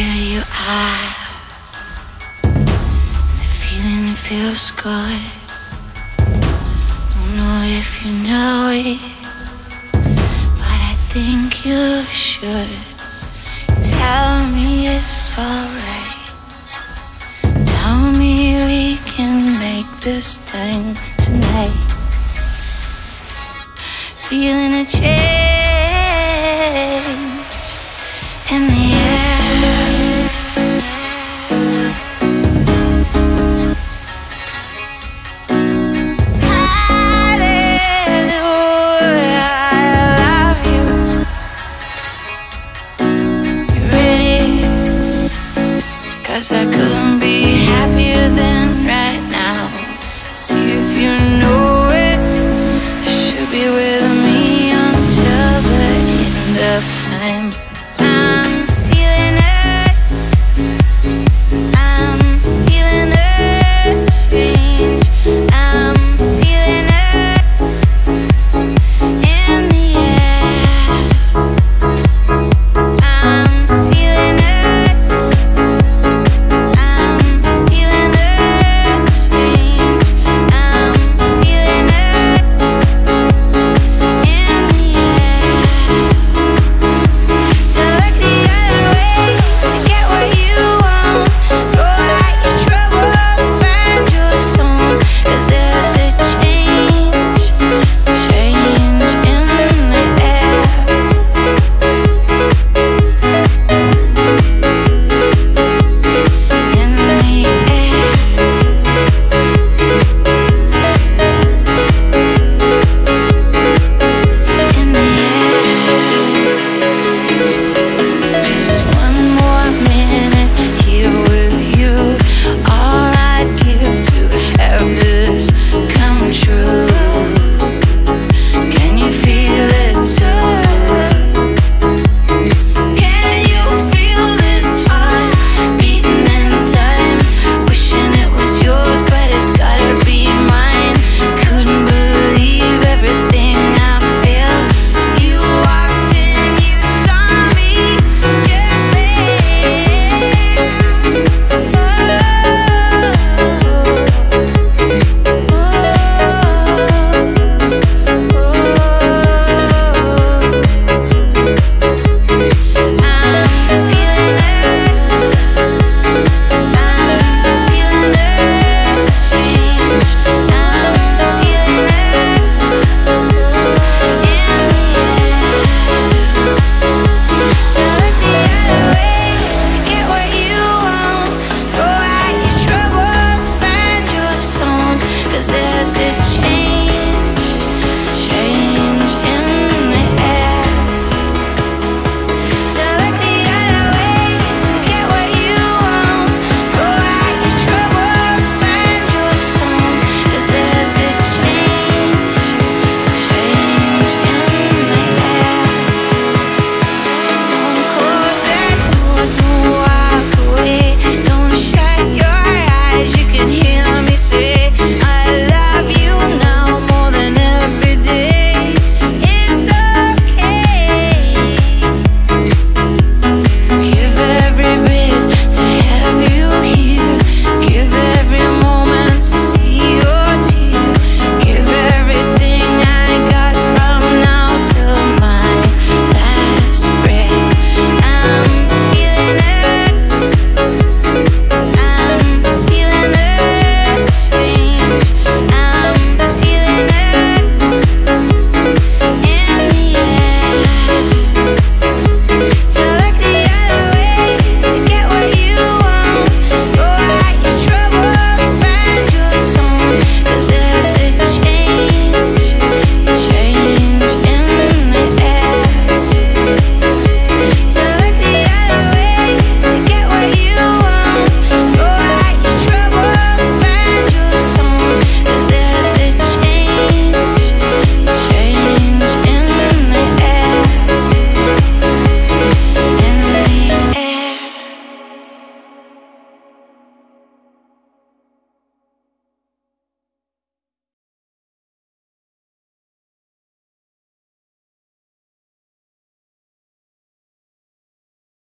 here you are. The feeling that feels good. Don't know if you know it, but I think you should. Tell me it's alright. Tell me we can make this thing tonight. Feeling a change in the air. Hallelujah, I love you. You ready? 'Cause I couldn't be